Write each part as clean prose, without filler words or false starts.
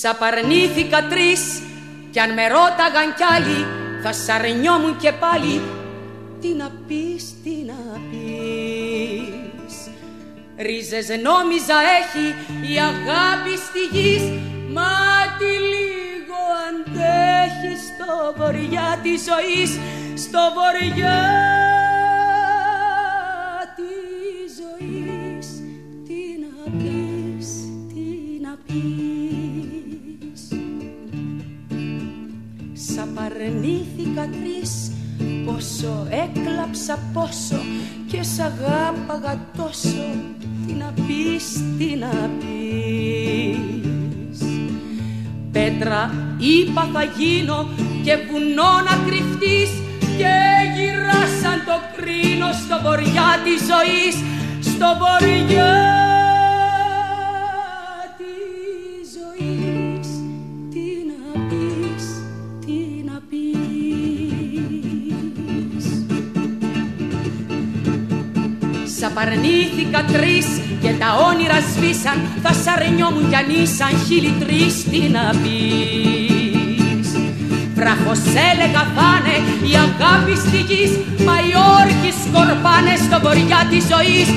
Σ' απαρνήθηκα 3 κι αν με ρώταγαν κι άλλοι θα σ' αρνιόμουν και πάλι. Τι να πεις, τι να πεις. Ρίζες νόμιζα έχει η αγάπη στη γης, μα τι λίγο αντέχει στο βοριά της ζωής, στο βοριά της ζωής. Τι να πεις, τι να πεις. Σ' απαρνήθηκα 3 πόσο έκλαψα, πόσο και σ' αγάπαγα τόσο. Τι να πεις, τι να πεις. Πέτρα είπα θα γίνω και βουνό να κρυφτείς, και γυρά σαν το κρίνο στο βοριά της ζωής, στο βοριά της ζωής. Τι να πεις, τι να πεις. Σ' απαρνήθηκα 3 και τα όνειρα σβήσαν, θα σ' αρνιόμουν κι αν ήσαν 1003. Τι να πεις. Βράχος έλεγα θα'ναι η αγάπη στη γης, μα οι όρκοι σκορπάνε στο βοριά της ζωής,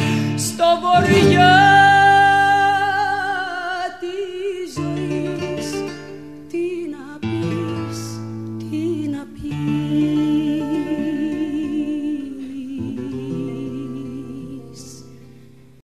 στο βοριά.